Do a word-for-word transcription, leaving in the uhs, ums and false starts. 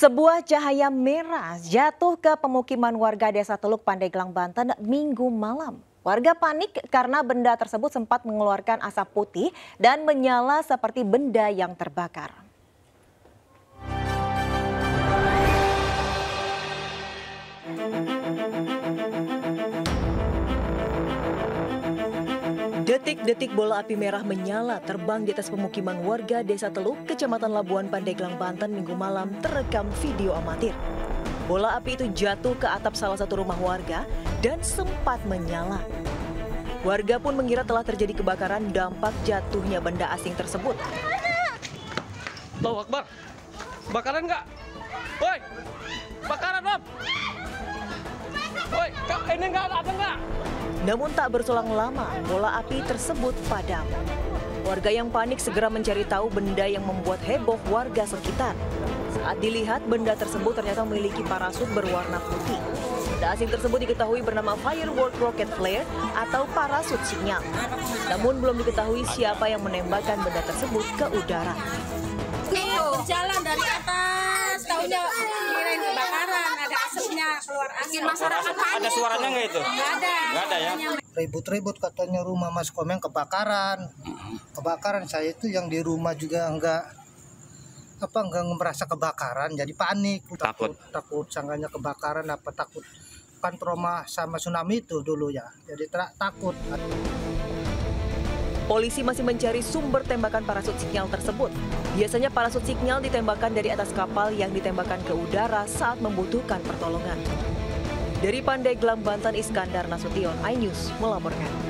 Sebuah cahaya merah jatuh ke pemukiman warga Desa Teluk Pandeglang, Banten Minggu malam. Warga panik karena benda tersebut sempat mengeluarkan asap putih dan menyala seperti benda yang terbakar. Detik-detik bola api merah menyala terbang di atas pemukiman warga Desa Teluk, Kecamatan Labuan Pandeglang, Banten Minggu malam terekam video amatir. Bola api itu jatuh ke atap salah satu rumah warga dan sempat menyala. Warga pun mengira telah terjadi kebakaran dampak jatuhnya benda asing tersebut. Allahu Akbar. Bakaran nggak? Woi! Bakaran, Om! Woi, ini nggak ada nggak? Namun tak berselang lama, bola api tersebut padam. Warga yang panik segera mencari tahu benda yang membuat heboh warga sekitar. Saat dilihat, benda tersebut ternyata memiliki parasut berwarna putih. Benda asing tersebut diketahui bernama Firework Rocket Flare atau parasut sinyal. Namun belum diketahui siapa yang menembakkan benda tersebut ke udara. Berjalan dari atas, tahunya kirain kebakaran, ada asapnya keluar asap. Masyarakat ada suaranya nggak itu? Nggak ada. Nggak ada ya. Ribut-ribut katanya rumah Mas Komeng kebakaran. Kebakaran, saya itu yang di rumah juga enggak apa enggak merasa kebakaran, jadi panik, takut, takut, takut sangganya kebakaran, apa takut kan trauma sama tsunami itu dulu ya, jadi takut. Polisi masih mencari sumber tembakan parasut sinyal tersebut. Biasanya parasut sinyal ditembakkan dari atas kapal yang ditembakkan ke udara saat membutuhkan pertolongan. Dari Pandeglang, Banten, Iskandar Nasution, iNews melaporkan.